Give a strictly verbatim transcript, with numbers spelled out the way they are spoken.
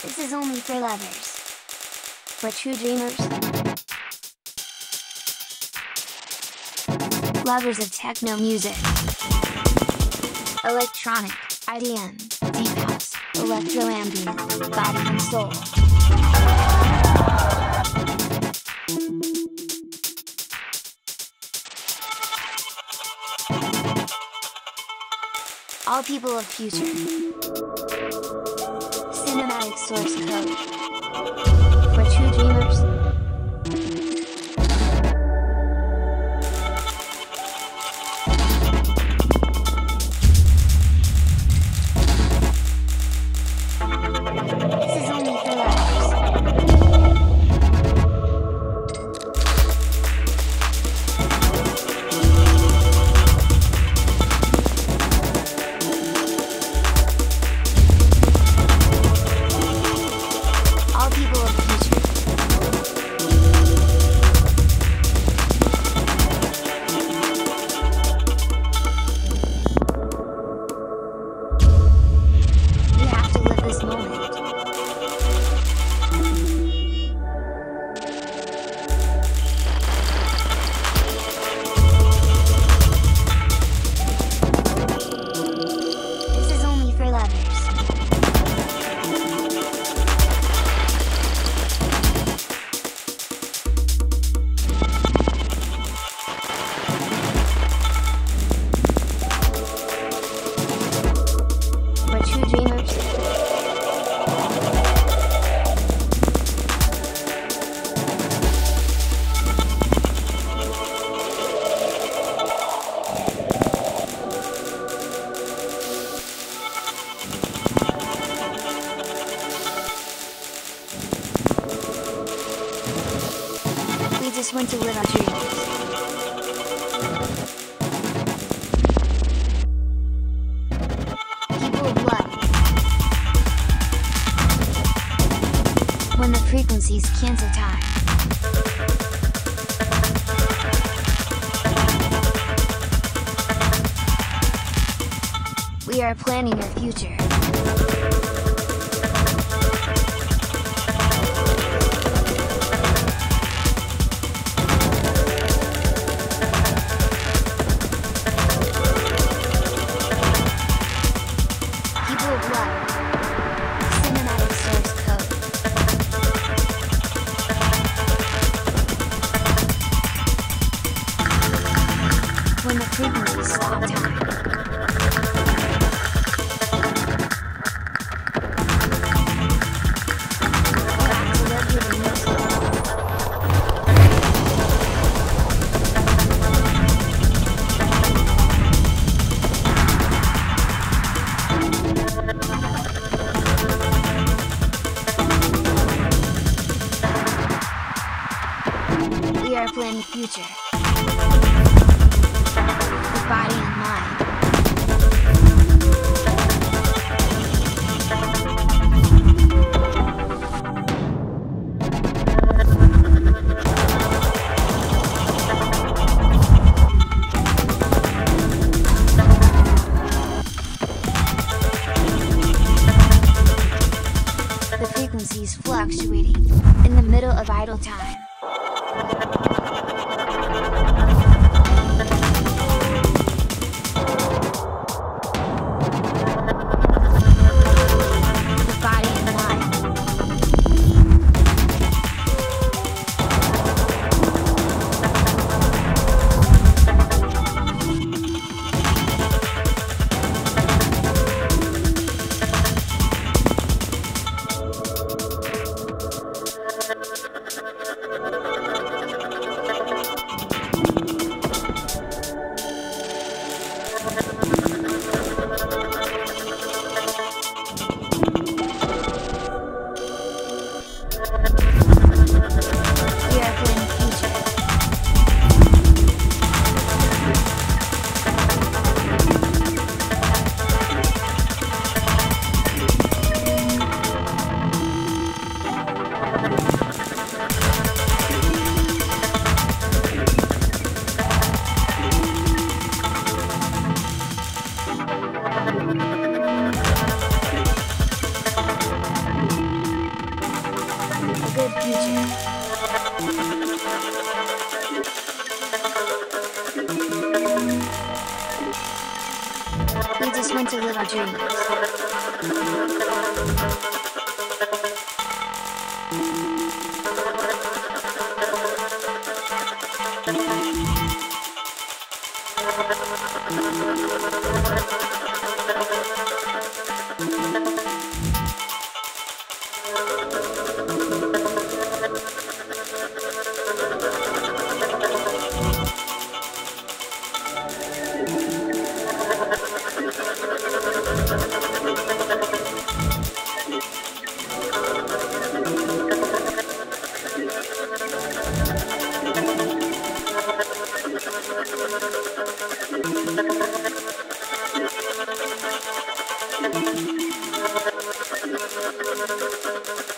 This is only for lovers. For true dreamers. Lovers of techno music. Electronic, I D M, deep house, electro ambient, body and soul. All people of future. Cinematic source code. For true dreamers. We just want to live our dreams. People of love. When the frequencies cancel time. We are planning your future. When the frequencies stop time. Back to regular music. We are planning the future. Body and mind. The frequencies fluctuating in the middle of idle time. We just want to live our dreams. Thank you.